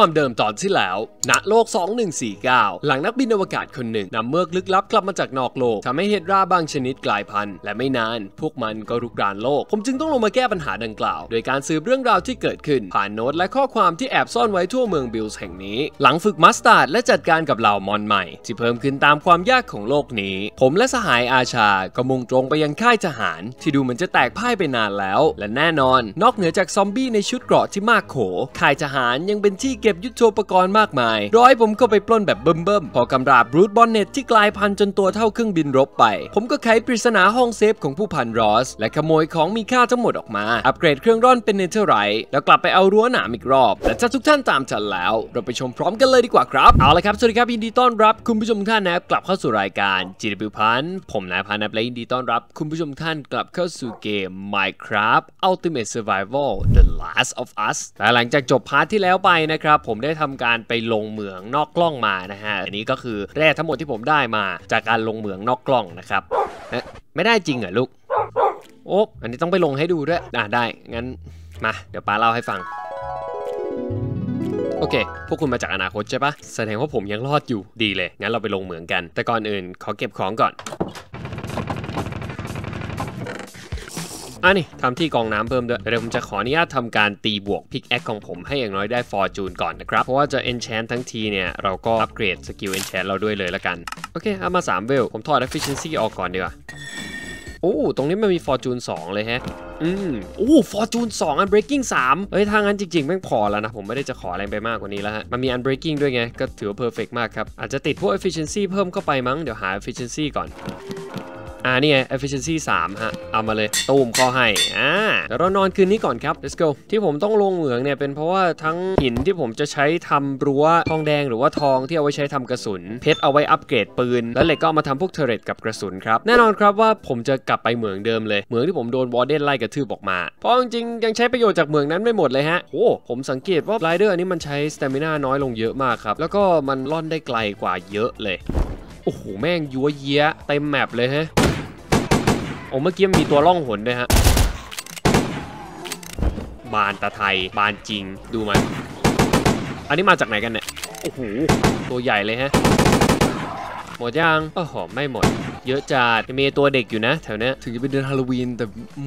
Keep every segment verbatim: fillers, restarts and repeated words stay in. ความเดิมตอนที่แล้วณโลกสองพันหนึ่งร้อยสี่สิบเก้าหลังนักบินอวกาศคนหนึ่งนำเมือกลึกลับกลับมาจากนอกโลกทำให้เห็ดราบางชนิดกลายพันธุ์และไม่นานพวกมันก็รุกรานโลกผมจึงต้องลงมาแก้ปัญหาดังกล่าวโดยการสืบเรื่องราวที่เกิดขึ้นผ่านโน้ตและข้อความที่แอบซ่อนไว้ทั่วเมืองบิลส์แห่งนี้หลังฝึกมัสตาร์ดและจัดการกับเหล่ามอนใหม่ที่เพิ่มขึ้นตามความยากของโลกนี้ผมและสหายอาชาก็มุ่งตรงไปยังค่ายทหารที่ดูเหมือนจะแตกพ่ายไปนานแล้วและแน่นอนนอกเหนือจากซอมบี้ในชุดเกราะที่มากโขค่ายทหารยังเป็นที่เก็บยุทโธปกรณ์มากมายร้อยผมก็ไปปล้นแบบเบิ่มๆพอกำราบรูทบอนเน็ตที่กลายพันธุ์จนตัวเท่าเครื่องบินรบไปผมก็ไขปริศนาห้องเซฟของผู้พันรอสและขโมยของมีค่าทั้งหมดออกมาอัปเกรดเครื่องร่อนเป็นเนเธอร์ไรท์แล้วกลับไปเอารั้วหนามอีกรอบและถ้าทุกท่านตามทันแล้วเราไปชมพร้อมกันเลยดีกว่าครับเอาละครับสวัสดีครับยินดีต้อนรับคุณผู้ชมท่านนะครับกลับเข้าสู่รายการ จี ดับเบิลยู พันผมนายพันนะครับและยินดีต้อนรับคุณผู้ชมท่านกลับเข้าสู่เกม Minecraft Ultimate Survival The Last of Us และหลังจากจบพาร์ทที่แล้วไปนะครับผมได้ทำการไปลงเหมืองนอกกล้องมานะฮะอันนี้ก็คือแร่ทั้งหมดที่ผมได้มาจากการลงเหมืองนอกกล้องนะครับไม่ได้จริงเหรอลูกโอ๊บอันนี้ต้องไปลงให้ดูด้วยอ่ะได้งั้นมาเดี๋ยวป้าเล่าให้ฟังโอเคพวกคุณมาจากอนาคตใช่ปะแสดงว่าผมยังรอดอยู่ดีเลยงั้นเราไปลงเหมืองกันแต่ก่อนอื่นขอเก็บของก่อนอันนี้ทำที่กองน้ำเพิ่มด้วยเดี๋ยวผมจะขออนุญาตทำการตีบวกพิกแอคของผมให้อย่างน้อยได้ฟอร์จูนก่อนนะครับเพราะว่าจะ enchant ทั้งทีเนี่ยเราก็อัปเกรดสกิล enchant เราด้วยเลยละกันโอเคเอามาสามเวลผมถอด efficiency ออกก่อนดีกว่าโอ้ตรงนี้มันมีฟอร์จูนสองเลยฮะอืมโอ้ฟอร์จูนสองอันเบรกกิ้งสามเฮ้ยทางนั้นจริงๆแม่งพอแล้วนะผมไม่ได้จะขออะไรไปมากกว่านี้แล้วฮะมันมีอันเบรกกิ้งด้วยไงก็ถือว่าเพอร์เฟกต์มากครับอาจจะติดพวก efficiency เพิ่มเข้าไปมั้งเดี๋ยวหา efficiency ก่อนอ่านี่ไง efficiency สามฮะเอามาเลยตูมข้อให้อ่าเดี๋ยวเรานอนคืนนี้ก่อนครับ let's go ที่ผมต้องลงเหมืองเนี่ยเป็นเพราะว่าทั้งหินที่ผมจะใช้ทำรั้วทองแดงหรือว่าทองที่เอาไว้ใช้ทำกระสุนเพชรเอาไว้อัปเกรดปืนและเหล็กก็เอามาทำพวกเทเร็ตกับกระสุนครับแน่นอนครับว่าผมจะกลับไปเหมืองเดิมเลยเหมืองที่ผมโดนวอร์เดนไล่กระทืบออกมาเพราะจริงๆยังใช้ประโยชน์จากเหมืองนั้นไม่หมดเลยฮะโอ้ผมสังเกตว่าไรเดอร์อันนี้มันใช้ stamina น้อยลงเยอะมากครับแล้วก็มันล่อนได้ไกลกว่าเยอะเลยโอ้โหแม่งยัวเยี้ยเต็มแมปเลยฮะโอ้เมื่อกี้มีตัวล่องหนด้วยฮะบานตะไทยบานจริงดูมันอันนี้มาจากไหนกันเนี่ยโอ้โหตัวใหญ่เลยฮะหมดยังโอ้โหไม่หมดเยอะจัดมีตัวเด็กอยู่นะแถวนี้ถึงจะเป็นเดือนฮาโลวีนแต่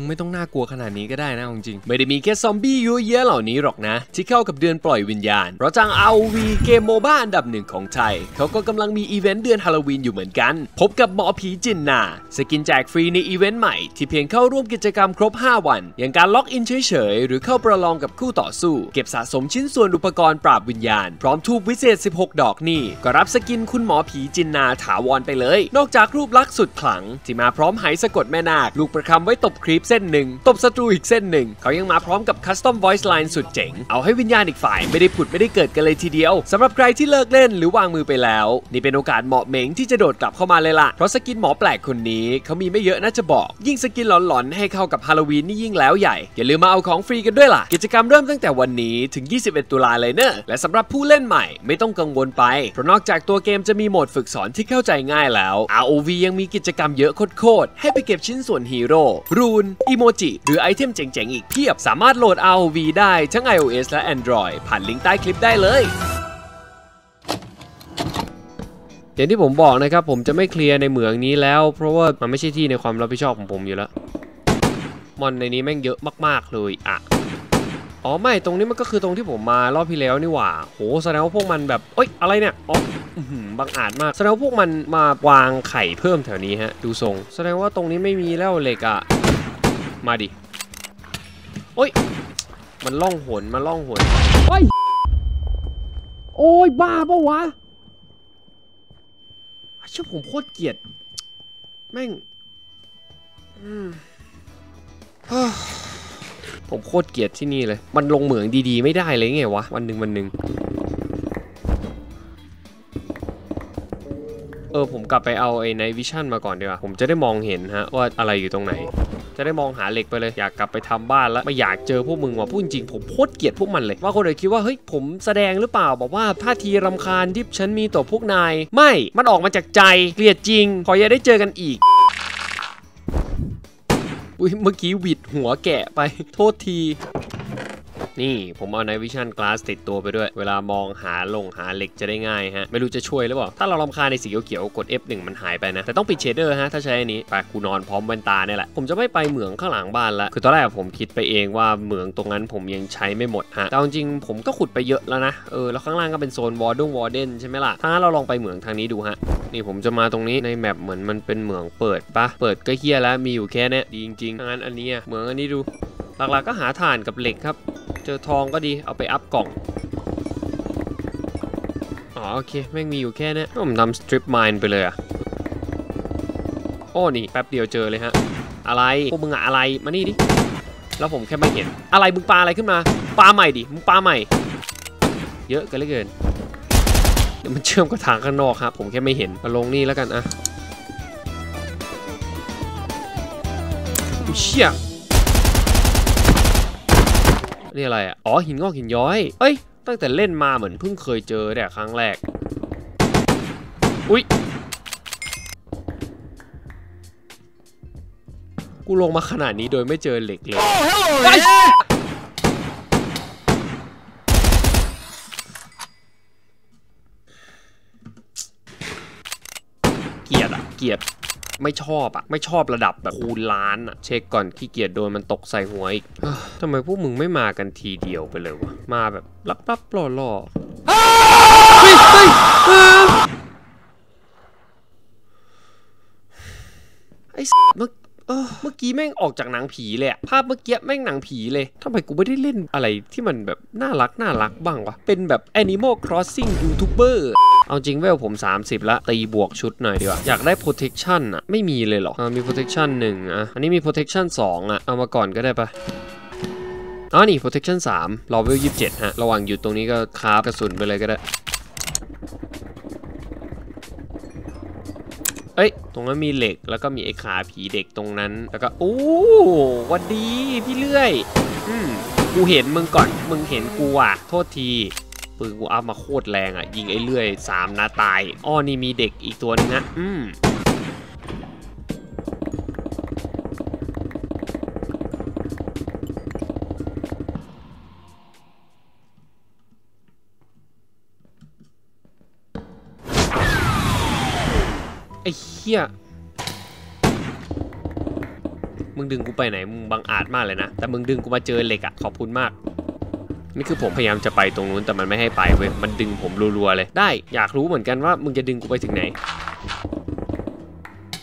ไม่ต้องน่ากลัวขนาดนี้ก็ได้นะจริงๆไม่ได้มีแค่ซอมบี้เยอะแยะเหล่านี้หรอกนะที่เข้ากับเดือนปล่อยวิญญาณเพราะจัง อาร์ โอ วี เกมโมบ้าอันดับหนึ่งของไทยเขาก็กำลังมีอีเวนต์เดือนฮาโลวีนอยู่เหมือนกันพบกับหมอผีจินนาสกินแจกฟรีในอีเวนต์ใหม่ที่เพียงเข้าร่วมกิจกรรมครบห้าวันอย่างการล็อกอินเฉยๆหรือเข้าประลองกับคู่ต่อสู้เก็บสะสมชิ้นส่วนอุปกรณ์ปราบวิญญาณพร้อมทูบวิเศษสิบหกดอกนี่ก็รับสกินคุณหมอผีจินนาถาวรไปเลยนอกจากรูปลักษณ์สุดขลังที่มาพร้อมไหสะกดแม่นาคลูกประคำไว้ตบครีปเส้นหนึ่งตบศัตรูอีกเส้นหนึ่งเขายังมาพร้อมกับคัสตอม voice line สุดเจ๋งเอาให้วิญญาณอีกฝ่ายไม่ได้ผุดไม่ได้เกิดกันเลยทีเดียวสำหรับใครที่เลิกเล่นหรือวางมือไปแล้วนี่เป็นโอกาสเหมาะเหม่งที่จะโดดกลับเข้ามาเลยล่ะเพราะสกินหมอแปลกคนนี้เขามีไม่เยอะน่าจะบอกยิ่งสกินหลอนๆให้เข้ากับฮาโลวีนนี่ยิ่งแล้วใหญ่อย่าลืมมาเอาของฟรีกันด้วยล่ะกิจกรรมเริ่มตั้งแต่วันนี้ถึงยี่สิบเอ็ดตุลาเลยเนอะและสำหรับผู้เล่นใหม่ไม่ต้องกังวลไปเพราะนอกจากตัวเกมจะมีโหมดฝึกสอนที่เข้าใจง่ายแล้ว อาร์ โอ วี ยังมีกิจกรรมเยอะโคตรให้ไปเก็บชิ้นส่วนฮีโร่รูนอิโมจิหรือไอเทมเจ๋งๆอีกเพียบสามารถโหลด อาร์ โอ วี ได้ทั้ง iOS และ Android ผ่านลิงก์ใต้คลิปได้เลยอย่างที่ผมบอกนะครับผมจะไม่เคลียร์ในเหมืองนี้แล้วเพราะว่ามันไม่ใช่ที่ในความรับผิดชอบของผมอยู่แล้วมอนในนี้แม่งเยอะมากๆเลยอ่ะอ๋อไม่ตรงนี้มันก็คือตรงที่ผมมารอบที่แล้วนี่หว่าโหแสดงว่าพวกมันแบบเอ้ยอะไรเนี่ยอ๋อบังอาจมากแสดงว่าพวกมันมาวางไข่เพิ่มแถวนี้ฮะดูทรงแสดงว่าตรงนี้ไม่มีแล้วเหล็กอะมาดิโอ้ยมันล่องหนมันล่องหนโอ้ยโอ้ยบ้าปะวะเชื่อผมโคตรเกลียดแม่งอืมผมโคตรเกลียดที่นี่เลยมันลงเหมืองดีๆไม่ได้เลยไงวะวันหนึ่งวันหนึ่งเออผมกลับไปเอาไอ้ในวิชั่นมาก่อนดีกว่าผมจะได้มองเห็นฮะว่าอะไรอยู่ตรงไหนจะได้มองหาเหล็กไปเลยอยากกลับไปทำบ้านแล้วไม่อยากเจอพวกมึงว่ะพูดจริงผมโคตรเกลียดพวกมันเลยว่าคนอื่นคิดว่าเฮ้ยผมแสดงหรือเปล่าบอกว่าท่าทีรำคาญที่ฉันมีต่อพวกนายไม่มันออกมาจากใจเกลียดจริงขออย่าได้เจอกันอีกอุ้ยเมื่อกี้หวิดหัวแกะไปโทษที นี่ผมเอา Night Vision Glass ติดตัวไปด้วยเวลามองหาลงหาเหล็กจะได้ง่ายฮะไม่รู้จะช่วยหรือเปล่าถ้าเรารำคาญในสีเขียวๆกด เอฟ หนึ่ง มันหายไปนะแต่ต้องปิดเชเดอร์ฮะถ้าใช้อันนี้ไปกูนอนพร้อมแว่นตาเนี่ยแหละผมจะไม่ไปเหมืองข้างหลังบ้านละคือตอนแรกผมคิดไปเองว่าเหมืองตรงนั้นผมยังใช้ไม่หมดฮะแต่จริงผมก็ขุดไปเยอะแล้วนะเออแล้วข้างล่างก็เป็นโซนวอร์ดงวอร์เดนใช่ไหมล่ะถ้างั้นเราลองไปเหมืองทางนี้ดูฮะนี่ผมจะมาตรงนี้ในแมปเหมือนมันเป็นเหมืองเปิดปะเปิดก็เหี้ยแล้วมีอยู่แค่เนี้ยดีจริงๆงั้นอันนี้เหมืองอันนี้ดูหลักๆก็หาถ่านกับเหล็กครับเจอทองก็ดีเอาไปอัพกล่องอ๋อโอเคแม่งมีอยู่แค่เนี้ยผมทำสตริปไมน์ไปเลยอะโอ้นี่แป๊บเดียวเจอเลยฮะอะไรพวกมึงอะอะไรมานี่ดิแล้วผมแค่ไม่เห็นอะไรมึงปลาอะไรขึ้นมาปลาใหม่ดิมึงปลาใหม่เยอะกันเหลือเกินเดี๋ยวมันเชื่อมกับทางข้างนอกครับผมแค่ไม่เห็นมาลงนี่แล้วกันอะเชี่ยนี่อะไรอ่ะอ๋อหินงอกหินย้อยเอ้ยตั้งแต่เล่นมาเหมือนเพิ่งเคยเจอแต่ครั้งแรกอุ๊ยกูลงมาขนาดนี้โดยไม่เจอเหล็กเลยเกลียดอ่ะเกลียดไม่ชอบอะไม่ชอบระดับแบบคูณล้านอะเช็คก่อนขี้เกียจโดนมันตกใส่หัวอีกทำไมพวกมึงไม่มากันทีเดียวไปเลยวะมาแบบลับๆล่อๆไอ้เมื่อเมื่อกี้แม่งออกจากหนังผีเลยอะภาพเมื่อกี้แม่งหนังผีเลยทำไมกูไม่ได้เล่นอะไรที่มันแบบน่ารักน่ารักบ้างวะเป็นแบบ Animal Crossing YouTuberเอาจริงเวลผมสามสิบละตีบวกชุดหน่อยดีกว่าอยากได้ protection อะไม่มีเลยหรอกมี protection หนึ่งอะอันนี้มี protection สองอะเอามาก่อนก็ได้ปะอ๋อนี่ protection สาม level ยี่สิบเจ็ดฮะระหว่างอยู่ตรงนี้ก็คราฟกระสุนไปเลยก็ได้เอ้ยตรงนั้นมีเหล็กแล้วก็มีไอ้ขาผีเด็กตรงนั้นแล้วก็โอ้วัดดีพี่เลื่อยอืมกูเห็นมึงก่อนมึงเห็นกูอะโทษทีปืนกูอัพมาโคตรแรงอ่ะยิงไอ้เลื่อยสามนะตายอ้อนี่มีเด็กอีกตัวนึงนะอืมไอ้เหี้ยมึงดึงกูไปไหนมึงบังอาจมากเลยนะแต่มึงดึงกูมาเจอเหล็กอ่ะขอบคุณมากนี่คือผมพยายามจะไปตรงนู้นแต่มันไม่ให้ไปเว้ยมันดึงผมรัวๆเลยได้อยากรู้เหมือนกันว่ามึงจะดึงกูไปถึงไหน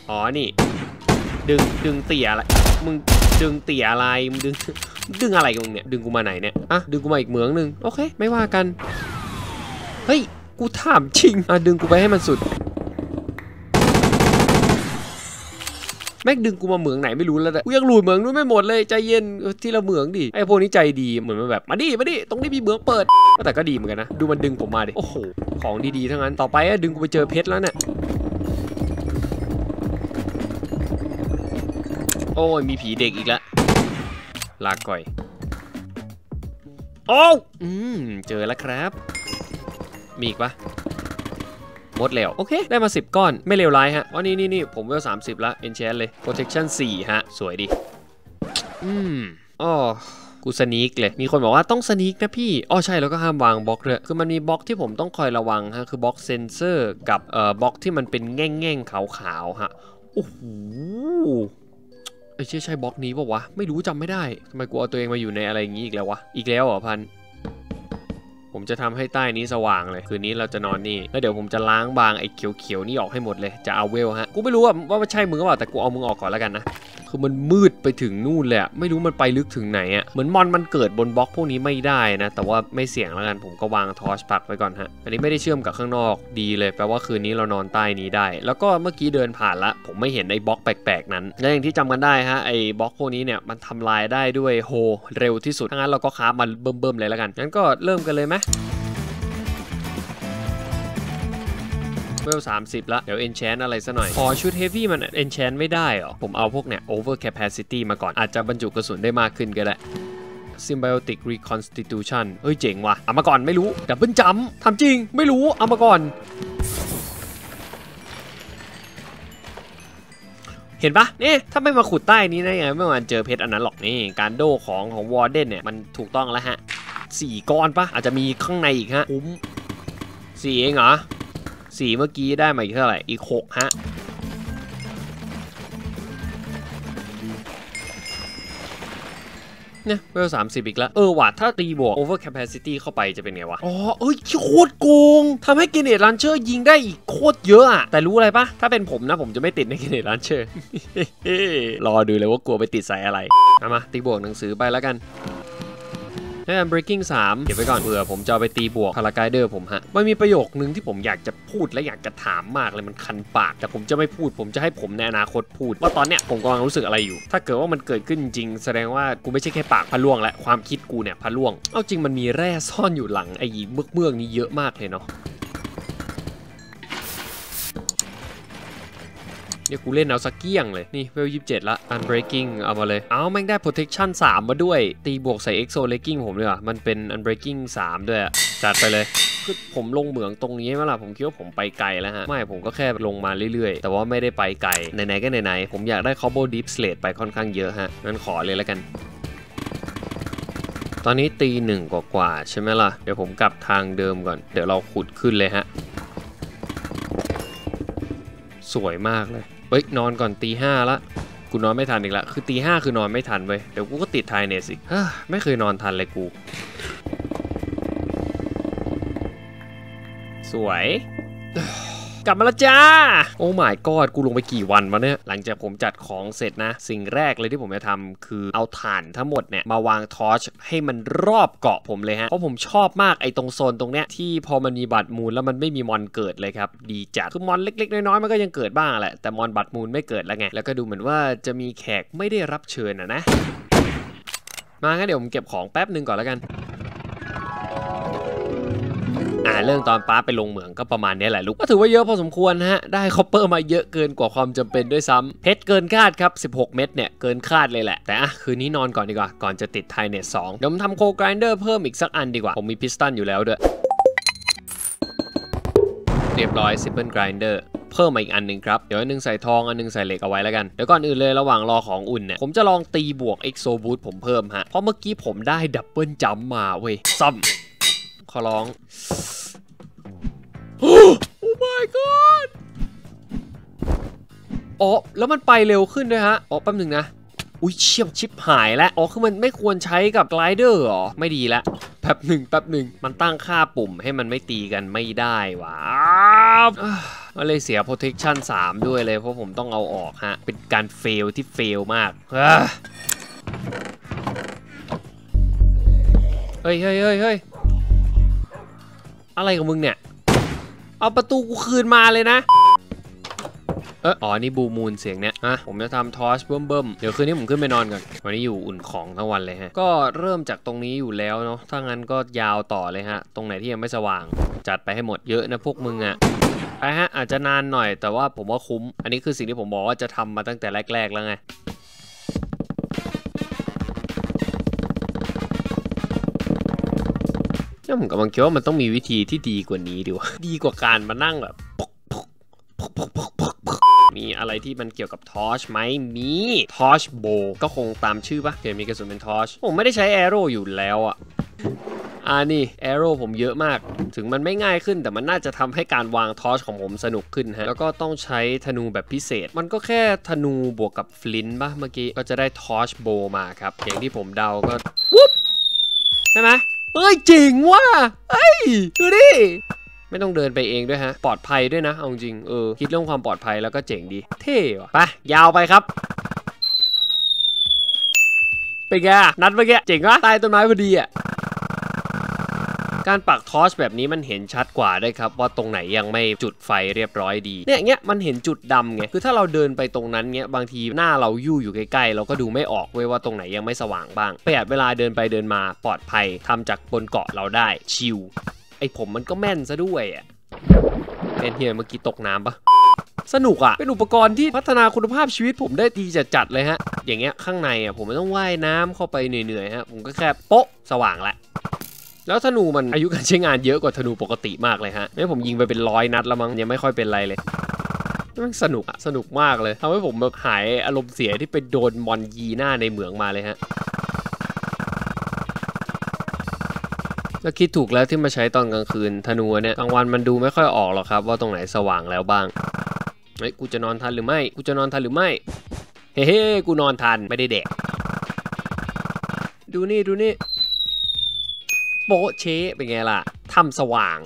อ๋อนี่ดึงดึงเตี่ยอะไรมึงดึงเตี่ยอะไรมึงดึงดึงอะไรกันเนี่ยดึงกูมาไหนเนี่ยอ่ะดึงกูมาอีกเหมืองนึงโอเคไม่ว่ากันเฮ้ยกูถามจริงอ่ะดึงกูไปให้มันสุดแม็กดึงกูมาเหมืองไหนไม่รู้แล้วแต่กูยังหลุดเหมืองนู้นไม่หมดเลยใจเย็นที่ละเหมืองดิไอพวกนี้ใจดีเหมือนมันแบบมาดิมาดิตรงนี้มีเหมืองเปิดแต่ก็ดีเหมือนกันนะดูมันดึงผมมาดิโอ้โหของดีๆทั้งนั้นต่อไปดึงกูไปเจอเพชรแล้วเนี่ยโอ้ยมีผีเด็กอีกแล้วลาก่อยโอ้อืมเจอแล้วครับมีอีกปะหมดแล้วโอเคได้มาสิบก้อนไม่เลวร้ายฮะอ๋อนี่นี่นี่ผมเวลสามสิบละเอนแชนเลย protection สี่ฮะสวยดีอืมอ๋อกูสนีกเลยมีคนบอกว่าต้องสนีกนะพี่อ๋อใช่แล้วก็ห้ามวางบล็อกเลยคือมันมีบล็อกที่ผมต้องคอยระวังฮะคือบล็อกเซนเซอร์กับเอ่อบล็อกที่มันเป็นแง่งแง่งขาวๆฮะโอ้โหไอ้เชี่ยใช่บล็อกนี้ปะวะไม่รู้จำไม่ได้ทำไมกูเอาตัวเองมาอยู่ในอะไรอย่างงี้อีกแล้ววะอีกแล้วเหรอพันผมจะทำให้ใต้นี้สว่างเลยคืนนี้เราจะนอนนี่แล้วเดี๋ยวผมจะล้างบางไอ้เขียวๆนี่ออกให้หมดเลยจะเอาเวลฮะกูไม่รู้ว่ามันใช่มึงหรือเปล่าแต่กูเอามึงออกก่อนแล้วกันนะคือมันมืดไปถึงนู่นแหละไม่รู้มันไปลึกถึงไหนอ่ะเหมือนมอนมันเกิดบนบล็อกพวกนี้ไม่ได้นะแต่ว่าไม่เสี่ยงแล้วกันผมก็วางทอร์ชปักไว้ก่อนฮะอันนี้ไม่ได้เชื่อมกับข้างนอกดีเลยแปลว่าคืนนี้เรานอนใต้นี้ได้แล้วก็เมื่อกี้เดินผ่านละผมไม่เห็นไอ้บล็อกแปลกๆนั้นและอย่างที่จำกันได้ฮะไอ้บล็อกพวกนี้เนี่ยมันทำลายได้ด้วยโฮเร็วที่สุดงั้นเราก็คราฟมันเบิ่มๆเลยแล้วกันงั้นก็เริ่มกันเลยไหมเวลสามสิบละเดี๋ยวเอนแชนอะไรซะหน่อยพอชุดเฮฟวี่มันเอนแชนไม่ได้หรอผมเอาพวกเนี่ยโอเวอร์แคปซิตี้มาก่อนอาจจะบรรจุกระสุนได้มากขึ้นก็ได้ซิมไบโอติกรีคอนสติทูชันเฮ้ยเจ๋งว่ะเอามาก่อนไม่รู้ดับเบิลจัมป์ทำจริงไม่รู้เอามาก่อนเห็นปะนี่ถ้าไม่มาขุดใต้นี้นะไงไม่มาเจอเพชรอันนั้นหรอกนี่การโดของของวอร์เดนเนี่ยมันถูกต้องแล้วฮะ สี่ก้อนปะอาจจะมีข้างในอีกฮะคุ้มสี่เองเหรอสี่เมื่อกี้ได้มาอีกเท่าไหร่อีกหกฮะเนี่ยเวลสามสิบอีกแล้วเออว่ะถ้าตีบวก over capacity เข้าไปจะเป็นไงวะอ๋อเอ้ยโคตรโกงทำให้เกเนตลันเชอร์ยิงได้อีกโคตรเยอะอะแต่รู้อะไรปะถ้าเป็นผมนะผมจะไม่ติดในเกเนตลันเชอร์ รอดูเลยว่ากลัวไปติดใส่อะไรเอามาตีบวกหนังสือไปแล้วกันให้ breaking สามเก็บไว้ก่อนเผื่อผมจะไปตีบวกพารากายเดอร์ผมฮะมันมีประโยคนึงที่ผมอยากจะพูดและอยากจะถามมากเลยมันคันปากแต่ผมจะไม่พูดผมจะให้ผมในอนาคตพูดว่าตอนเนี้ยผมกำลังรู้สึกอะไรอยู่ถ้าเกิดว่ามันเกิดขึ้นจริงแสดงว่ากูไม่ใช่แค่ปากพะล่วงและความคิดกูเนี่ยพะล่วงเอาจริงมันมีแร่ซ่อนอยู่หลังไอ้เมือกเมือกนี้เยอะมากเลยเนาะเดี๋ยวกูเล่นเอาสักเกี้ยงเลยนี่เวลยี่สิบเจ็ดละ unbreaking เอามาเลยเอาแม่งได้ protection สามมาด้วยตีบวกใส่ exo legging ผมเลยอ่ะมันเป็น unbreaking สามด้วยจัดไปเลยคือผมลงเหมืองตรงนี้เมื่อไหร่ผมคิดว่าผมไปไกลแล้วฮะไม่ผมก็แค่ลงมาเรื่อยๆแต่ว่าไม่ได้ไปไกลไหนๆก็ไหนๆผมอยากได้ cobble deep slate ไปค่อนข้างเยอะฮะงั้นขอเลยแล้วกันตอนนี้ตีหนึ่งกว่าๆใช่ไหมล่ะเดี๋ยวผมกลับทางเดิมก่อนเดี๋ยวเราขุดขึ้นเลยฮะสวยมากเลยเฮ้ยนอนก่อนตีห้าละกูนอนไม่ทันอีกละคือตีห้าคือนอนไม่ทันเว้ยเดี๋ยวกูก็ติดไทเนสอีกไม่เคยนอนทันเลยกูสวยกลับมาแล้วจ้าโอ้ my god กูลงไปกี่วันวะเนี่ยหลังจากผมจัดของเสร็จนะสิ่งแรกเลยที่ผมจะทำคือเอาถ่านทั้งหมดเนี่ยมาวางทอร์ชให้มันรอบเกาะผมเลยฮะเพราะผมชอบมากไอ้ตรงโซนตรงเนี้ยที่พอมันมีบัตรมูลแล้วมันไม่มีมอนเกิดเลยครับดีจัดคือมอนเล็กๆน้อยๆมันก็ยังเกิดบ้างแหละแต่มอนบัตรมูลไม่เกิดแล้วไงแล้วก็ดูเหมือนว่าจะมีแขกไม่ได้รับเชิญนะนะมางั้นเดี๋ยวผมเก็บของแป๊บนึงก่อนแล้วกันเรื่องตอนป้าไปลงเหมืองก็ประมาณนี้แหละลูกก็ถือว่าเยอะพอสมควรฮะได้คอปเปอร์มาเยอะเกินกว่าความจำเป็นด้วยซ้ำเพชรเกินคาดครับสิบหกเม็ดเนี่ยเกินคาดเลยแหละแต่อ่ะคืนนี้นอนก่อนดีกว่าก่อนจะติดไทเนสสองเดี๋ยวผมทำโคกรายเดอร์เพิ่มอีกสักอันดีกว่าผมมีพิสตันอยู่แล้วด้วยเรียบร้อยซิปเปิลกรายเดอร์เพิ่มมาอีกอันหนึ่งครับเดี๋ยวอันนึงใส่ทองอันนึงใส่เหล็กเอาไว้แล้วกันเดี๋ยวก่อนอื่นเลยระหว่างรอของอุ่นเนี่ยผมจะลองตีบวกเอ็กโซบูทผมเพิ่มฮะเพราะเมื่อกี้ผมได้ดับเบิลจัมป์มาเว้ยซ้ำขอร้องโอ้ oh my god อ๋อแล้วมันไปเร็วขึ้นด้วยฮะอ๋อแป๊บหนึ่งนะอุ้ยเชี่ยมชิปหายแล้วอ๋อคือมันไม่ควรใช้กับไกลเดอร์หรอไม่ดีละแป๊บหนึ่งแป๊บหนึ่งมันตั้งค่าปุ่มให้มันไม่ตีกันไม่ได้วะมันเลยเสีย protection สามด้วยเลยเพราะผมต้องเอาออกฮะเป็นการเฟลที่เฟลมากเฮ้ยเฮ้ยเฮ้ยเฮ้ยอะไรกับมึงเนี่ยเอาประตูกูคืนมาเลยนะเอออ๋อนี่บูมูลเสียงเนี้ยอ่ะผมจะทำทอร์ชเบิ่มๆเดี๋ยวคืนนี้ผมขึ้นไปนอนก่อนวันนี้อยู่อุ่นของทั้งวันเลยฮะก็เริ่มจากตรงนี้อยู่แล้วเนาะถ้างั้นก็ยาวต่อเลยฮะตรงไหนที่ยังไม่สว่างจัดไปให้หมดเยอะนะพวกมึงอ่ะไปฮะอาจจะนานหน่อยแต่ว่าผมว่าคุ้มอันนี้คือสิ่งที่ผมบอกว่าจะทำมาตั้งแต่แรกๆแล้วไงแล้วผมกำลังคิดว่ามันต้องมีวิธีที่ดีกว่านี้ดีวะดีกว่าการมานั่งแบบมีอะไรที่มันเกี่ยวกับทอร์ชไหมมีทอร์ชโบก็คงตามชื่อปะเดี๋ยวมีกระสุนเป็นทอร์ชผมไม่ได้ใช้แอโร่อยู่แล้วอ่ะอ่านี่แอโร่ผมเยอะมากถึงมันไม่ง่ายขึ้นแต่มันน่าจะทำให้การวางทอร์ชของผมสนุกขึ้นฮะแล้วก็ต้องใช้ธนูแบบพิเศษมันก็แค่ธนูบวกกับฟลินต์ปะเมื่อกี้ก็จะได้ทอร์ชโบมาครับอย่างที่ผมเดาก็ปุ๊บใช่ไหมเอ้ยจริงว่ะเอ้ยดูดิไม่ต้องเดินไปเองด้วยฮะปลอดภัยด้วยนะเอาจริงเออคิดเรื่องความปลอดภัยแล้วก็เจ๋งดีเท่ว่ะไปยาวไปครับไปแกนัดไปแกเจ๋งว่ะใต้ต้นไม้พอดีอ่ะการปักทอร์ชแบบนี้มันเห็นชัดกว่าได้ครับว่าตรงไหนยังไม่จุดไฟเรียบร้อยดีเนี่ยเงี้ยมันเห็นจุดดำไงคือถ้าเราเดินไปตรงนั้นเงี้ยบางทีหน้าเรายู่อยู่ใกล้ๆเราก็ดูไม่ออกเว้ยว่าตรงไหนยังไม่สว่างบ้างประหยัดเวลาเดินไปเดินมาปลอดภัยทำจากบนเกาะเราได้ชิลไอผมมันก็แม่นซะด้วยอ่ะเอ็นเฮียเมื่อกี้ตกน้ำปะสนุกอ่ะเป็นอุปกรณ์ที่พัฒนาคุณภาพชีวิตผมได้ดีจัดๆเลยฮะอย่างเงี้ยข้างในอ่ะผมไม่ต้องว่ายน้ำเข้าไปเหนื่อยๆฮะผมก็แค่โป๊ะสว่างละแล้วธนูมันอายุการใช้งานเยอะกว่าธนูปกติมากเลยฮะแม้ผมยิงไปเป็นร้อยนัดแล้วมั้งยังไม่ค่อยเป็นไรเลยมันสนุกอะสนุกมากเลยทำให้ผมแบบหายอารมณ์เสียที่ไปโดนมอนยีหน้าในเหมืองมาเลยฮะ แล้วคิดถูกแล้วที่มาใช้ตอนกลางคืนธนูเนี่ยกลางวันมันดูไม่ค่อยออกหรอกครับว่าตรงไหนสว่างแล้วบ้างเฮ้ยกูจะนอนทันหรือไม่กูจะนอนทันหรือไม่เฮ้เฮ้กูนอนทันไม่ได้แดกดูนี่ดูนี่โป๊ะเช๊เป็นไงล่ะถ้ำสว่าง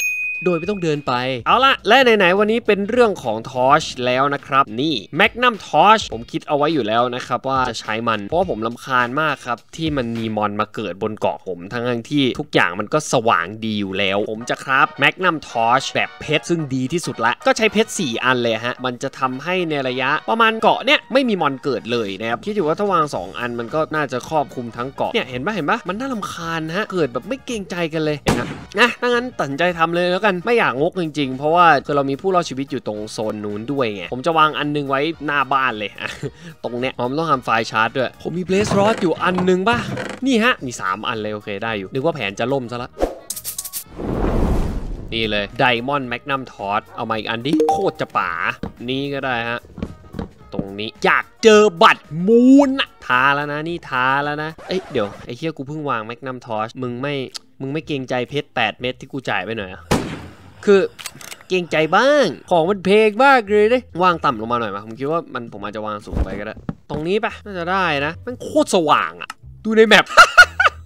โดยไม่ต้องเดินไปเอาละและไหนๆวันนี้เป็นเรื่องของทอร์ชแล้วนะครับนี่แมกนัมทอร์ชผมคิดเอาไว้อยู่แล้วนะครับว่าจะใช้มันเพราะผมรำคาญมากครับที่มันมีมอนมาเกิดบนเกาะผมทั้งทั้งที่ทุกอย่างมันก็สว่างดีอยู่แล้วผมจะครับแมกนัมทอร์ชแบบเพชรซึ่งดีที่สุดละก็ใช้เพชรสี่อันเลยฮะมันจะทำให้ในระยะประมาณเกาะเนี่ยไม่มีมอนเกิดเลยนะครับคิดอยู่ว่าถ้าวางสองอันมันก็น่าจะครอบคลุมทั้งเกาะเนี่ยเห็นปะเห็นปะมันน่ารำคาญฮะเกิดแบบไม่เกรงใจกันเลยนะนะดังนั้นตัดใจทำเลยแล้วกันไม่อยากงกจริงๆเพราะว่าคือเรามีผู้รอดชีวิตอยู่ตรงโซนนู้นด้วยไงผมจะวางอันนึงไว้หน้าบ้านเลยตรงเนี้ยผมต้องทำไฟล์ชาร์จด้วยผมมีเบลสรอดอยู่อันนึงป่ะนี่ฮะมีสามอันเลยโอเคได้อยู่นึกว่าแผนจะล่มซะละนี่เลยไดมอนด์แมกนัมทอร์ชเอามาอีกอันดิโคตรจะป๋านี่ก็ได้ฮะตรงนี้อยากเจอบัตรมูนท้าแล้วนะนี่ท้าแล้วนะเอ้ยเดี๋ยวไอ้เหี้ยกูเพิ่งวางแมกนัมทอร์ชมึงไม่มึงไม่เกรงใจเพชรแปดเม็ดที่กูจ่ายไปหน่อยคือเกรงใจบ้างของมันเพลงมากเลยดิวางต่ำลงมาหน่อยมาผมคิดว่ามันผมอาจจะวางสูงไปก็ได้ตรงนี้ปะน่าจะได้นะมันโคตรสว่างอะดูในแมพ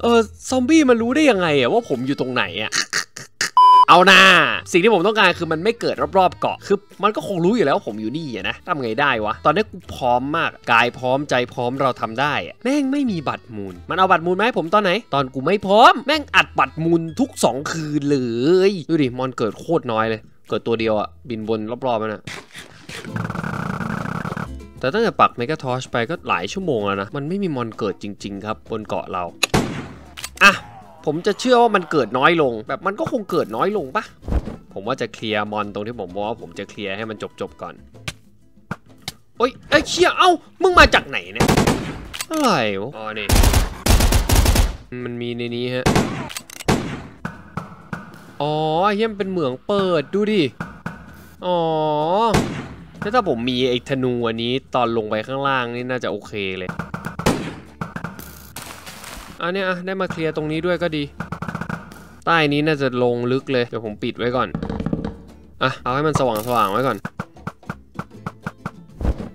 เออซอมบี้มันรู้ได้ยังไงอะว่าผมอยู่ตรงไหนอะ เอานะสิ่งที่ผมต้องการคือมันไม่เกิดรอบๆเกาะคือมันก็คงรู้อยู่แล้วว่าผมอยู่นี่อะนะทำไงได้วะตอนนี้กูพร้อมมากกายพร้อมใจพร้อมเราทำได้แม่งไม่มีบัตรมูลมันเอาบัตรมูลไหมผมตอนไหนตอนกูไม่พร้อมแม่งอัดบัตรมูลทุกสองคืนเลยดูดิมอนเกิดโคตรน้อยเลยเกิดตัวเดียวอะบินบนรอบๆมันอะแต่ตั้งแต่ปักเมกะทอร์ชไปก็หลายชั่วโมงแล้วนะมันไม่มีมอนเกิดจริงๆครับบนเกาะเราอ่ะผมจะเชื่อว่ามันเกิดน้อยลงแบบมันก็คงเกิดน้อยลงปะผมว่าจะเคลียร์มอนตรงที่ผมบอกว่าผมจะเคลียร์ให้มันจบๆก่อนโอ๊ยไอ้เชี่ยเอ้ามึงมาจากไหนเนี่ยอะไรอ๋อนี่มันมีในนี้ฮะอ๋อไอ้เหี้ยมันเป็นเหมืองเปิดดูดิอ๋อแล้วถ้าผมมีไอ้ธนูอันนี้ตอนลงไปข้างล่างนี่น่าจะโอเคเลยอันนี้อะได้มาเคลียร์ตรงนี้ด้วยก็ดีใต้นี้น่าจะลงลึกเลยเดี๋ยวผมปิดไว้ก่อนอ่ะเอาให้มันสว่างสว่างไว้ก่อน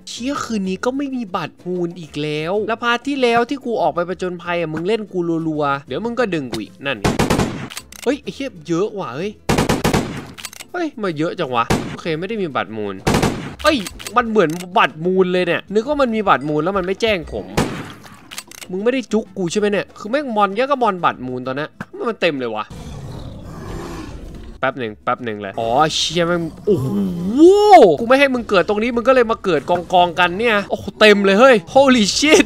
เชี่ยคืนนี้ก็ไม่มีบัตรมูลอีกแล้วแล้วพาร์ทที่แล้วที่กูออกไปประจนภัยอ่ะมึงเล่นกูรัวๆเดี๋ยวมึงก็ดึงกูอีกนั่นเฮ้ยไอ้เหี้ยเยอะว่ะเฮ้ยเฮ้ยมาเยอะจังวะโอเคไม่ได้มีบัตรมูลเอ้ยมันเหมือนบัตรมูลเลยเนี่ยนึกว่ามันมีบัตรมูลแล้วมันไม่แจ้งผมมึงไม่ได้จุกกูใช่ไหมเนี่ยคือแม่งมอนเยอะก็มอนบัตรมูลตอนนี้มันเต็มเลยวะแป๊บหนึ่งแป๊บหนึ่งเลยอ๋อเชี่ยแม่งโอ้โหกูไม่ให้มึงเกิดตรงนี้มึงก็เลยมาเกิดกองกองกันเนี่ยโอ้โหเต็มเลยเฮ้ย holy shit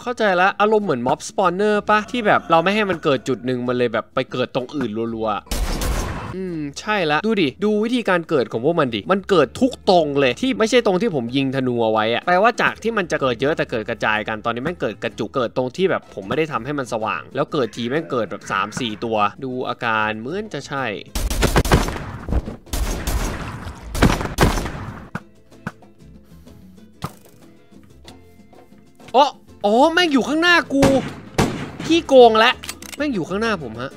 เข้าใจละอารมณ์เหมือนม็อบสปอนเนอร์ป่ะที่แบบเราไม่ให้มันเกิดจุดหนึ่งมันเลยแบบไปเกิดตรงอื่นรัวๆอืมใช่ละดูดิดูวิธีการเกิดของพวกมันดิมันเกิดทุกตรงเลยที่ไม่ใช่ตรงที่ผมยิงธนูเอาไว้อะแปลว่าจากที่มันจะเกิดเยอะแต่เกิดกระจายกันตอนนี้แม่งเกิดกระจุกเกิดตรงที่แบบผมไม่ได้ทำให้มันสว่างแล้วเกิดทีแม่งเกิดแบบสามสี่ตัวดูอาการเหมือนจะใช่อ๋ออ๋อแม่งอยู่ข้างหน้ากูขี้โกงและแม่งอยู่ข้างหน้าผมฮะ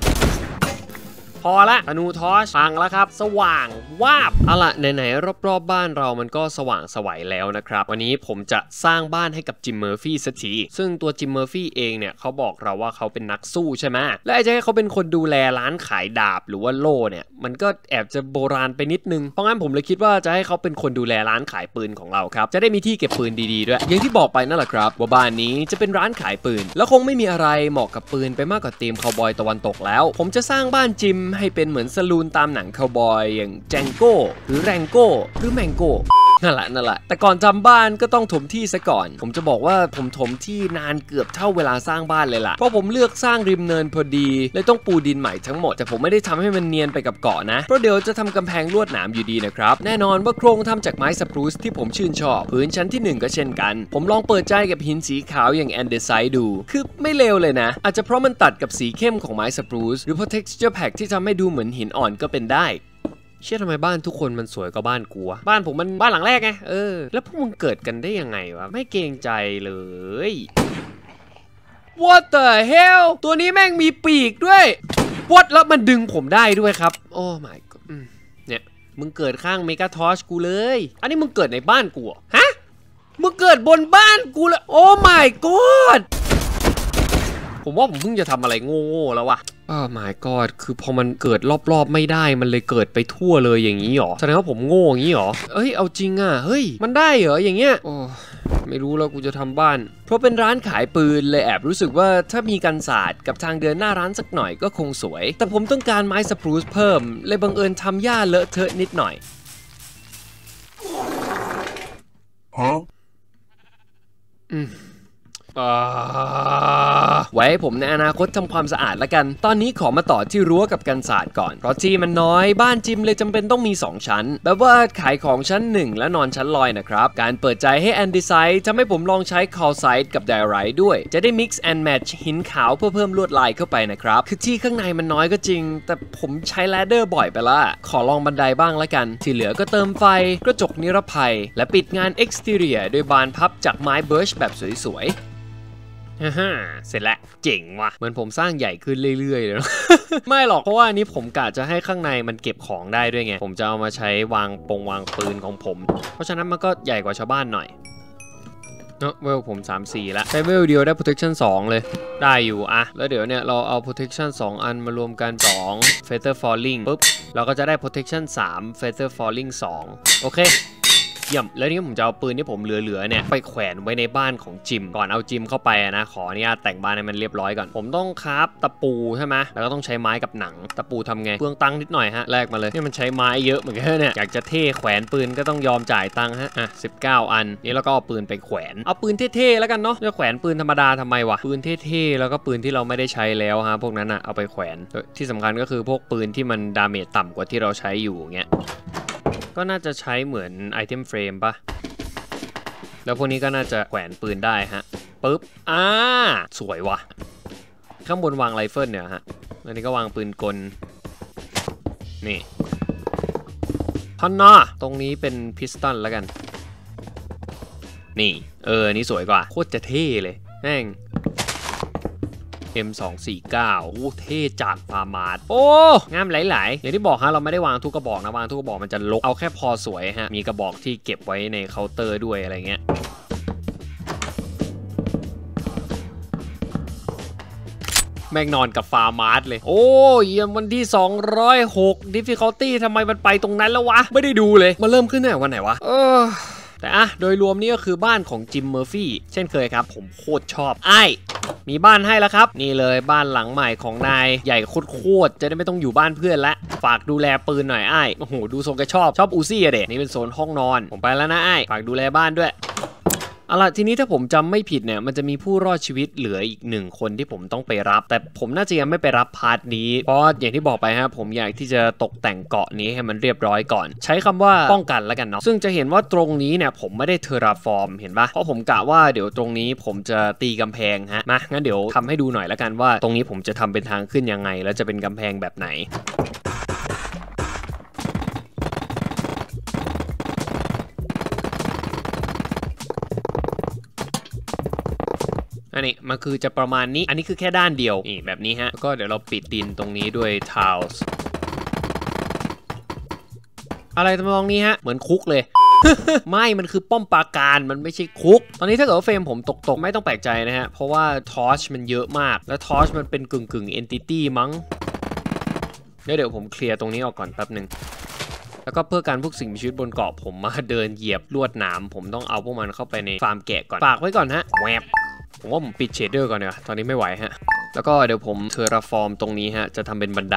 พอละธนูทอร์ชฟังแล้วครับสว่างวาบเอาละไหนๆรอบๆบ้านเรามันก็สว่างสวัยแล้วนะครับวันนี้ผมจะสร้างบ้านให้กับจิมเมอร์ฟี่สักทีซึ่งตัวจิมเมอร์ฟี่เองเนี่ยเขาบอกเราว่าเขาเป็นนักสู้ใช่ไหมและไอ้จะให้เขาเป็นคนดูแลร้านขายดาบหรือว่าโล่เนี่ยมันก็แอบจะโบราณไปนิดนึงเพราะงั้นผมเลยคิดว่าจะให้เขาเป็นคนดูแลร้านขายปืนของเราครับจะได้มีที่เก็บปืนดีๆด้วยอย่างที่บอกไปนั่นแหละครับว่าบ้านนี้จะเป็นร้านขายปืนแล้วคงไม่มีอะไรเหมาะกับปืนไปมากกว่าธีมคาวบอยตะวันตกแล้วผมจะสร้างบ้านจิมให้เป็นเหมือนสลูนตามหนังคาวบอยอย่างแจงโก้หรือแรงโก้หรือแมงโก้นั่นแหละนั่นแหละแต่ก่อนทำบ้านก็ต้องถมที่ซะก่อนผมจะบอกว่าผมถมที่นานเกือบเท่าเวลาสร้างบ้านเลยล่ะเพราะผมเลือกสร้างริมเนินพอดีเลยต้องปูดินใหม่ทั้งหมดแต่ผมไม่ได้ทำให้มันเนียนไปกับเกาะนะเพราะเดี๋ยวจะทำกำแพงลวดหนามอยู่ดีนะครับแน่นอนว่าโครงทำจากไม้สปรูซที่ผมชื่นชอบพื้นชั้นที่หนึ่งก็เช่นกันผมลองเปิดใจกับหินสีขาวอย่างแอนเดอร์ไซด์ดูคือไม่เลวเลยนะอาจจะเพราะมันตัดกับสีเข้มของไม้สปรูซหรือเพราะ texture pack ที่ทำให้ดูเหมือนหินอ่อนก็เป็นได้เชื่อทำไมบ้านทุกคนมันสวยกว่าบ้านกูบ้านผมมันบ้านหลังแรกไงเออแล้วพวกมึงเกิดกันได้ยังไงวะไม่เกรงใจเลย What the hell ตัวนี้แม่งมีปีกด้วย What แล้วมันดึงผมได้ด้วยครับโอ้ my god เนี่ยมึงเกิดข้างเมกาทอสกูเลยอันนี้มึงเกิดในบ้านกูฮะมึงเกิดบนบ้านกูเลยโอ้ my god ผมว่าผมเพิ่งจะทำอะไรโง่ๆแล้วว่ะอ้าว my god คือพอมันเกิดรอบๆไม่ได้มันเลยเกิดไปทั่วเลยอย่างนี้หรอแสดงว่าผมโง่อย่างนี้หรอเอ้ยเอาจริงอ่ะเฮ้ยมันได้เหรออย่างเงี้ยโอ้ไม่รู้แล้วกูจะทำบ้านเพราะเป็นร้านขายปืนเลยแอบรู้สึกว่าถ้ามีกันศาสตร์กับทางเดินหน้าร้านสักหน่อยก็คงสวยแต่ผมต้องการไม้สปรูซเพิ่มเลยบังเอิญทำหญ้าเลอะเทอะนิดหน่อยฮะอืมไว้ให้ผมในอนาคตทำความสะอาดละกันตอนนี้ขอมาต่อที่รั้วกับกันศาสตร์ก่อนเพราะที่มันน้อยบ้านจิมเลยจำเป็นต้องมีสองชั้นแบบว่าขายของชั้นหนึ่งและนอนชั้นลอยนะครับการเปิดใจให้แอนดิไซต์ทำให้ผมลองใช้คอลไซต์กับไดไรท์ด้วยจะได้ mix and match หินขาวเพื่อเพิ่มลวดลายเข้าไปนะครับคือที่ข้างในมันน้อยก็จริงแต่ผมใช้แลดเดอร์บ่อยไปละขอลองบันไดบ้างละกันที่เหลือก็เติมไฟกระจกนิรภัยและปิดงานเอ็กซ์ทีเรียโดยบานพับจากไม้เบิร์ชแบบสวยๆฮ่าฮ่าเสร็จแล้วเจ๋งว่ะเหมือนผมสร้างใหญ่ขึ้นเรื่อยๆเลยไม่หรอกเพราะว่านี้ผมกะจะให้ข้างในมันเก็บของได้ด้วยไงผมจะเอามาใช้วางปงวางปืนของผมเพราะฉะนั้นมันก็ใหญ่กว่าชาวบ้านหน่อยเนาะเวลผมสามสิบสี่แล้วใช้เวลเดียวได้ protection สองเลยได้อยู่อะแล้วเดี๋ยวเนี่ยเราเอา protection สองอันมารวมกันสอง feather falling ปุ๊บเราก็จะได้ protection สาม feather falling สองโอเคเยี่ยมแล้วนี่ผมจะเอาปืนที่ผมเหลือๆเนี่ยไปแขวนไว้ในบ้านของจิมก่อนเอาจิมเข้าไปนะขออนุญาตแต่งบ้านให้มันเรียบร้อยก่อนผมต้องคราฟตะปูใช่ไหมแล้วก็ต้องใช้ไม้กับหนังตะปูทำไงเพิ่งตังนิดหน่อยฮะแลกมาเลยนี่มันใช้ไม้เยอะเหมือนกันเนี่ยอยากจะเท่แขวนปืนก็ต้องยอมจ่ายตังฮะอ่ะสิบเก้าอันนี่แล้วก็เอาปืนไปแขวนเอาปืนเท่ๆแล้วกันเนาะจะแขวนปืนธรรมดาทำไมวะปืนเท่ๆแล้วก็ปืนที่เราไม่ได้ใช้แล้วฮะพวกนั้นอ่ะเอาไปแขวนที่สำคัญก็คือพวกปืนที่มันดาเมจต่ำกว่าที่เราใช้อยู่เงี้ยก็น่าจะใช้เหมือนไอเทมเฟรมป่ะแล้วพวกนี้ก็น่าจะแขวนปืนได้ฮะปึ๊บอ่าสวยว่ะข้างบนวางไรเฟิลเนี่ยฮะอันนี้ก็วางปืนกลนี่พันนาตรงนี้เป็นพิสตันแล้วกันนี่เออนี่สวยกว่าโคตรจะเท่เลยแม่ง เอ็ม สอง สี่ เก้า โอ้เท่จากฟาร์มาร์ทโอ้งามหลายๆอย่างที่บอกฮะเราไม่ได้วางทุกกระบอกนะวางทุกกระบอกมันจะลกเอาแค่พอสวยฮะมีกระบอกที่เก็บไว้ในเคาน์เตอร์ด้วยอะไรเงี้ยแม่งนอนกับฟาร์มาร์ทเลยโอ้เยี่ยมวันที่สองร้อยหก difficulty ทำไมมันไปตรงนั้นแล้ววะไม่ได้ดูเลยมันเริ่มขึ้นไหนวันไหนวะเออแต่อะโดยรวมนี่ก็คือบ้านของจิมเมอร์ฟี่เช่นเคยครับผมโคตรชอบไอ้มีบ้านให้แล้วครับนี่เลยบ้านหลังใหม่ของนายใหญ่โคตรจะได้ไม่ต้องอยู่บ้านเพื่อนละฝากดูแลปืนหน่อยไอ้โอ้โหดูทรงแกชอบชอบอูซี่อะเด็กนี่เป็นโซนห้องนอนผมไปแล้วนะไอ้ฝากดูแลบ้านด้วยเอาล่ะทีนี้ถ้าผมจำไม่ผิดเนี่ยมันจะมีผู้รอดชีวิตเหลืออีกหนึ่งคนที่ผมต้องไปรับแต่ผมน่าจะยังไม่ไปรับพาร์ทนี้เพราะอย่างที่บอกไปฮะผมอยากที่จะตกแต่งเกาะนี้ให้มันเรียบร้อยก่อนใช้คำว่าป้องกันแล้วกันเนาะซึ่งจะเห็นว่าตรงนี้เนี่ยผมไม่ได้เทอราฟอร์มเห็นปะเพราะผมกะว่าเดี๋ยวตรงนี้ผมจะตีกำแพงฮะมางั้นเดี๋ยวทำให้ดูหน่อยแล้วกันว่าตรงนี้ผมจะทำเป็นทางขึ้นยังไงแล้วจะเป็นกำแพงแบบไหนอันนี้มันคือจะประมาณนี้อันนี้คือแค่ด้านเดียวนี่แบบนี้ฮะก็เดี๋ยวเราปิดดินตรงนี้ด้วยทาวส์อะไรทำนองนี้ฮะเหมือนคุกเลยไม่มันคือป้อมปราการมันไม่ใช่คุกตอนนี้ถ้าเกิดว่าเฟรมผมตกๆไม่ต้องแปลกใจนะฮะเพราะว่าทอร์ชมันเยอะมากและทอร์ชมันเป็นกึ่งกึ่งเอนติตี้มั้งเดี๋ยวเดี๋ยวผมเคลียร์ตรงนี้ออกก่อนแป๊บหนึ่งแล้วก็เพื่อการพวกสิ่งมีชีวิตบนเกาะผมมาเดินเหยียบลวดหนามผมต้องเอาพวกมันเข้าไปในฟาร์มแกะก่อนฝากไว้ก่อนฮะแวบผมว่าผมปิดเชดเดอร์ก่อนเนอะตอนนี้ไม่ไหวฮะแล้วก็เดี๋ยวผมเทอราฟอร์มตรงนี้ฮะจะทำเป็นบันได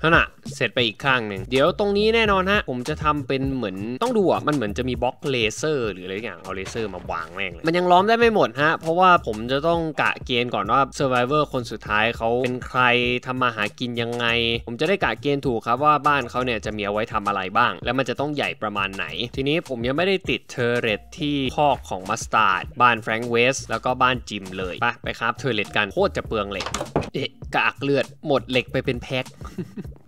เท่าน่ะเสร็จไปอีกข้างหนึ่งเดี๋ยวตรงนี้แน่นอนฮะผมจะทำเป็นเหมือนต้องดูอ่ะมันเหมือนจะมีบล็อกเลเซอร์หรืออะไรอย่างเอาเลเซอร์มาวางแม่งเลยมันยังล้อมได้ไม่หมดฮะเพราะว่าผมจะต้องกะเกณฑ์ก่อนว่าเซอร์ไวเวอร์คนสุดท้ายเขาเป็นใครทำมาหากินยังไงผมจะได้กะเกณฑ์ถูกครับว่าบ้านเขาเนี่ยจะมีเอาไว้ทำอะไรบ้างแล้วมันจะต้องใหญ่ประมาณไหนทีนี้ผมยังไม่ได้ติดเทอร์เรตที่คอกของมัสตาร์ดบ้านแฟรงค์เวสแล้วก็บ้านจิมเลยไปไปครับเทอร์เรตกันโคตรจะเปลืองเหล็กเอ๊ะกากเลือดหมดเหล็กไปเป็นแพ็ค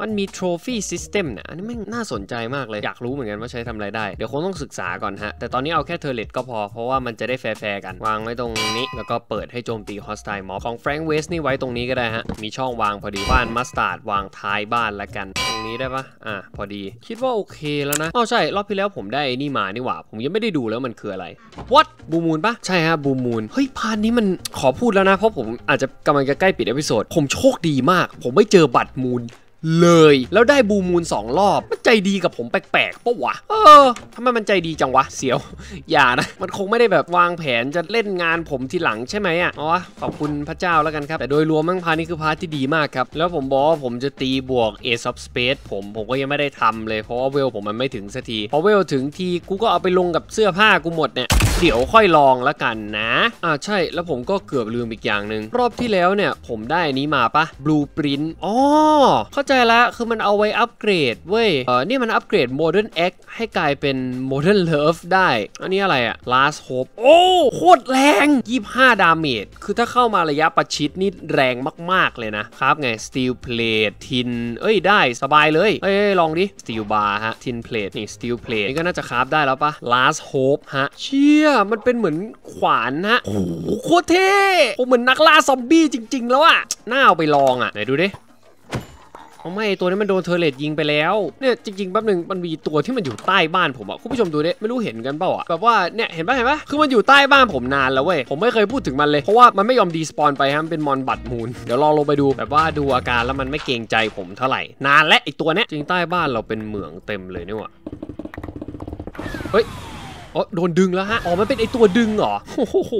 มันมี trophy system นะอันนี้มันน่าสนใจมากเลยอยากรู้เหมือนกันว่าใช้ทำอะไรได้เดี๋ยวคงต้องศึกษาก่อนฮะแต่ตอนนี้เอาแค่เทอร์เรตก็พอเพราะว่ามันจะได้แฟร์ๆกันวางไว้ตรงนี้แล้วก็เปิดให้โจมตี hostile mob ของ Frank West นี่ไว้ตรงนี้ก็ได้ฮะมีช่องวางพอดีบ้านมัสตาร์ดวางท้ายบ้านละกันตรงนี้ได้ปะอ่ะพอดีคิดว่าโอเคแล้วนะอ๋อใช่รอบที่แล้วผมได้นี่มานี่หว่าผมยังไม่ได้ดูแล้วมันคืออะไร what บูมูนปะใช่ฮะบูมูนเฮ้ยพาร์ทนี้มันขอพูดแล้วนะเพราะผมอาจจะกำลังจะใกล้ปิดเอพิโซดผมโชคดีมากผมไม่เจอบัตรมูนเลยแล้วได้บูมูลสองรอบมันใจดีกับผมแปลกๆปะวะเออทำไมมันใจดีจังวะเสียวอย่านะมันคงไม่ได้แบบวางแผนจะเล่นงานผมทีหลังใช่ไหมอ่ะอ๋อขอบคุณพระเจ้าแล้วกันครับแต่โดยรวมพาร์ทนี้คือพาร์ทที่ดีมากครับแล้วผมบอกว่าผมจะตีบวก Ace of Spades ผมผมก็ยังไม่ได้ทำเลยเพราะว่าเวลผมมันไม่ถึงสักทีพอเวลถึงทีกูก็เอาไปลงกับเสื้อผ้ากูหมดเนี่ยเดี๋ยวค่อยลองละกันนะอ่าใช่แล้วผมก็เกือบลืมอีกอย่างหนึ่งรอบที่แล้วเนี่ยผมได้นี้มาปะ Blueprint อ๋อเข้าใจแล้วคือมันเอาไว้อัปเกรดเว้ยเออนี่มันอัปเกรด Modern X ให้กลายเป็น Modern Love ได้อันนี้อะไรอะ Last Hope โอ้โคตรแรงยี่สิบห้าดาเมจคือถ้าเข้ามาระยะประชิดนี่แรงมากๆเลยนะครับไง Steel Plate ทินเอ้ยได้สบายเลยเอ้ยลองดิ Steel Bar ฮะ Tin Plate นี่ Steel Plate นี่ก็น่าจะคราฟได้แล้วปะ Last Hope ฮะเชี่ยมันเป็นเหมือนขวานฮะโอ้โหโคตรเท่ผมเหมือนนักล่าซอมบี้จริงๆแล้วอะน่าเอาไปลองอะไหนดูดิเอาไม่ตัวนี้มันโดนเทอร์เรตยิงไปแล้วเนี่ยจริงๆแป๊บหนึ่งมันมีตัวที่มันอยู่ใต้บ้านผมอ่ะคุณผู้ชมดูเนี่ยไม่รู้เห็นกันเปล่าอ่ะแบบว่าเนี่ยเห็นปะเห็นปะคือมันอยู่ใต้บ้านผมนานแล้วเว้ยผมไม่เคยพูดถึงมันเลยเพราะว่ามันไม่ยอมดีสปอนไปฮะมันเป็นมอนบัตมูลเดี๋ยวลองลงไปดูแบบว่าดูอาการแล้วมันไม่เกรงใจผมเท่าไหร่นานและไอตัวเนี้ยจริงใต้บ้านเราเป็นเหมืองเต็มเลยนี่วะเฮ้ยอ๋อโดนดึงแล้วฮะอ๋อมันเป็นไอตัวดึงเหรอโอ้โห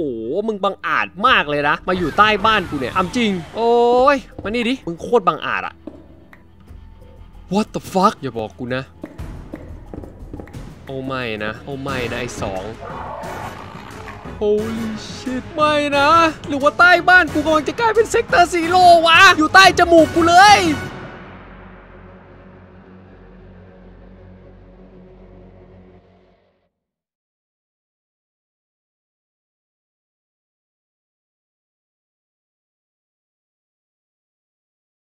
มึงบังอาจมากเลยนะมาอยู่ใต้บ้านกูเนี่ยอ้ำจริงโอ้ยมานี่ดิมึงโคตรบังอาจอะWhat the fuck อย่าบอกกูนะโอ้ไม่นะโอ้ไม่นะไอ้สอง Holy shit ไม่นะหรือว่าใต้บ้านกูกำลังจะกลายเป็นเซกเตอร์ซีโร่วะอยู่ใต้จมูกกูเลย